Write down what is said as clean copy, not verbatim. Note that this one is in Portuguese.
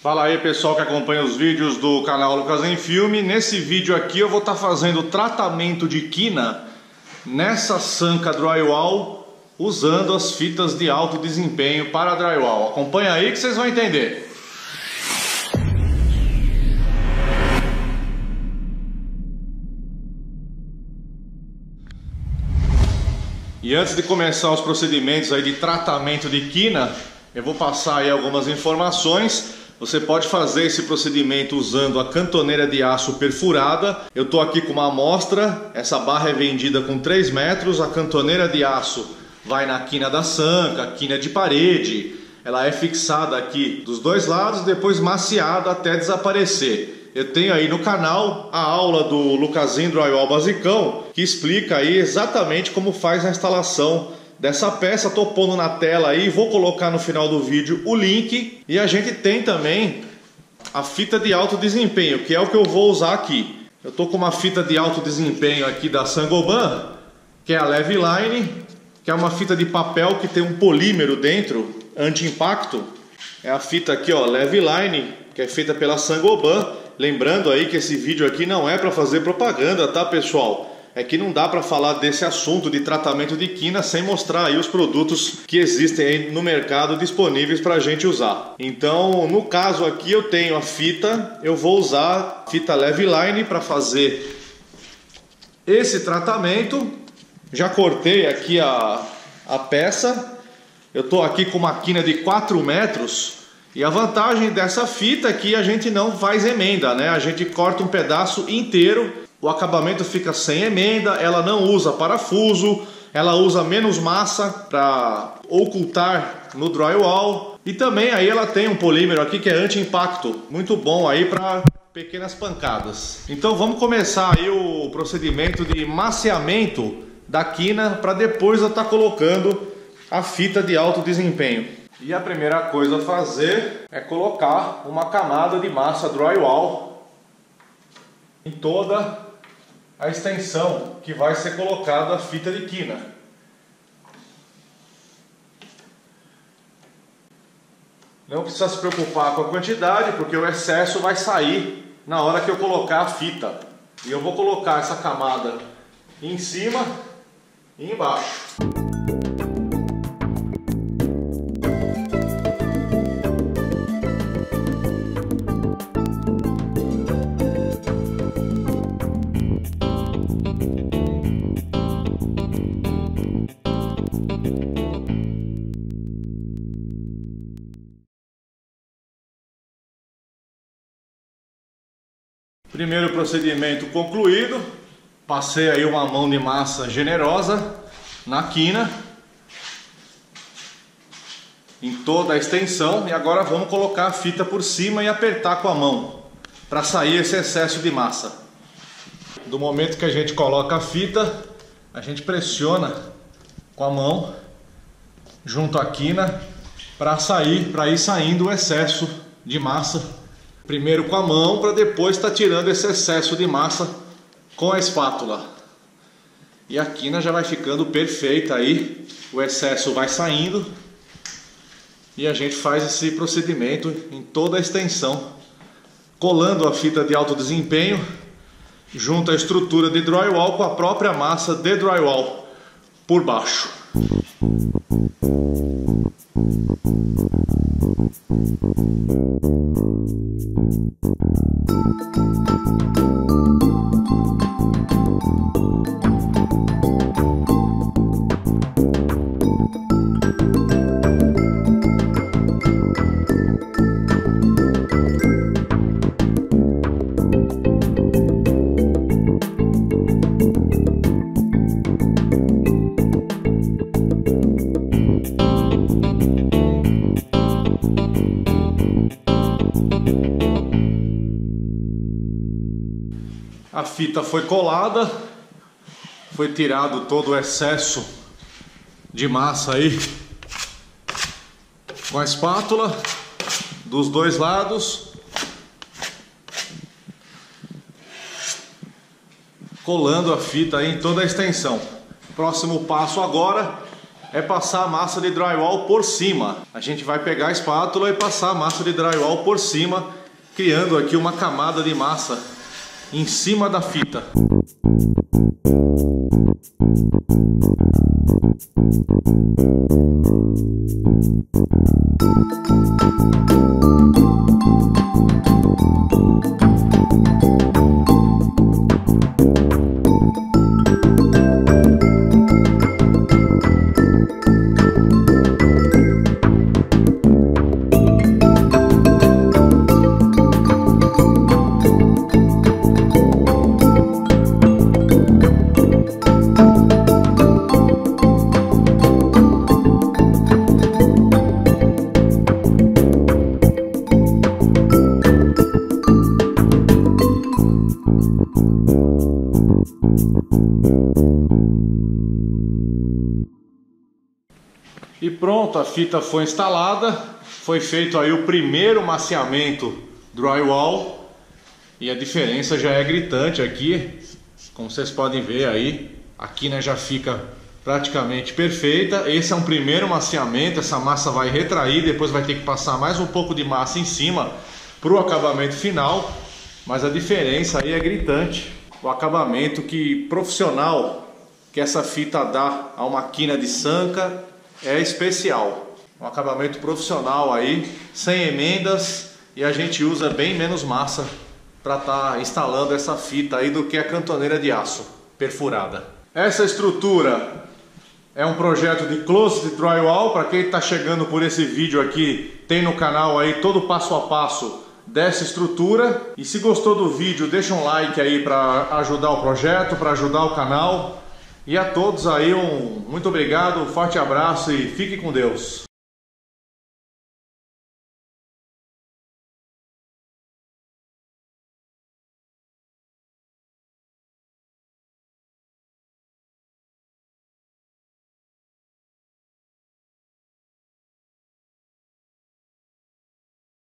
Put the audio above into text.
Fala aí, pessoal que acompanha os vídeos do canal Lucas em Filme. Nesse vídeo aqui eu vou estar fazendo tratamento de quina nessa sanca drywall usando as fitas de alto desempenho para drywall. Acompanha aí que vocês vão entender. E antes de começar os procedimentos aí de tratamento de quina, eu vou passar aí algumas informações. Você pode fazer esse procedimento usando a cantoneira de aço perfurada. Eu estou aqui com uma amostra, essa barra é vendida com 3 metros, a cantoneira de aço vai na quina da sanca, quina de parede, ela é fixada aqui dos dois lados, depois maciada até desaparecer. Eu tenho aí no canal a aula do Lucasin Drywall Basicão, que explica aí exatamente como faz a instalação dessa peça. Estou pondo na tela aí, vou colocar no final do vídeo o link. E a gente tem também a fita de alto desempenho, que é o que eu vou usar aqui. Eu estou com uma fita de alto desempenho aqui da Saint Gobain, que é a Levelline, que é uma fita de papel que tem um polímero dentro, anti-impacto. É a fita aqui, ó, Levelline, que é feita pela Saint Gobain. Lembrando aí que esse vídeo aqui não é para fazer propaganda, tá, pessoal? É que não dá para falar desse assunto de tratamento de quina sem mostrar aí os produtos que existem aí no mercado disponíveis para a gente usar. Então, no caso aqui eu tenho a fita, eu vou usar a fita Levelline para fazer esse tratamento. Já cortei aqui a peça, eu tô aqui com uma quina de 4 metros. E a vantagem dessa fita é que a gente não faz emenda, né? A gente corta um pedaço inteiro, o acabamento fica sem emenda, ela não usa parafuso, ela usa menos massa para ocultar no drywall. E também aí ela tem um polímero aqui que é anti-impacto, muito bom aí para pequenas pancadas. Então vamos começar aí o procedimento de maciamento da quina para depois eu estar colocando a fita de alto desempenho. E a primeira coisa a fazer é colocar uma camada de massa drywall em toda a extensão que vai ser colocada a fita de quina. Não precisa se preocupar com a quantidade, porque o excesso vai sair na hora que eu colocar a fita. E eu vou colocar essa camada em cima e embaixo. Primeiro procedimento concluído, passei aí uma mão de massa generosa na quina, em toda a extensão, e agora vamos colocar a fita por cima e apertar com a mão, para sair esse excesso de massa. Do momento que a gente coloca a fita, a gente pressiona com a mão, junto à quina, para ir saindo o excesso de massa. Primeiro com a mão, para depois estar tirando esse excesso de massa com a espátula. E a quina já vai ficando perfeita aí, o excesso vai saindo. E a gente faz esse procedimento em toda a extensão, colando a fita de alto desempenho junto à estrutura de drywall com a própria massa de drywall por baixo. A fita foi colada, foi tirado todo o excesso de massa aí com a espátula dos dois lados, colando a fita aí em toda a extensão. Próximo passo agora é passar a massa de drywall por cima. A gente vai pegar a espátula e passar a massa de drywall por cima, criando aqui uma camada de massa em cima da fita. E pronto, a fita foi instalada, foi feito aí o primeiro maciamento drywall e a diferença já é gritante aqui, como vocês podem ver aí, a quina já fica praticamente perfeita. Esse é um primeiro maciamento, essa massa vai retrair, depois vai ter que passar mais um pouco de massa em cima para o acabamento final, mas a diferença aí é gritante, o acabamento que profissional que essa fita dá a uma quina de sanca. É especial, um acabamento profissional aí, sem emendas, e a gente usa bem menos massa para estar instalando essa fita aí do que a cantoneira de aço perfurada. Essa estrutura é um projeto de Closet Drywall. Para quem está chegando por esse vídeo aqui, tem no canal aí todo o passo a passo dessa estrutura. E se gostou do vídeo, deixa um like aí para ajudar o projeto, para ajudar o canal. E a todos aí, muito obrigado, um forte abraço e fique com Deus.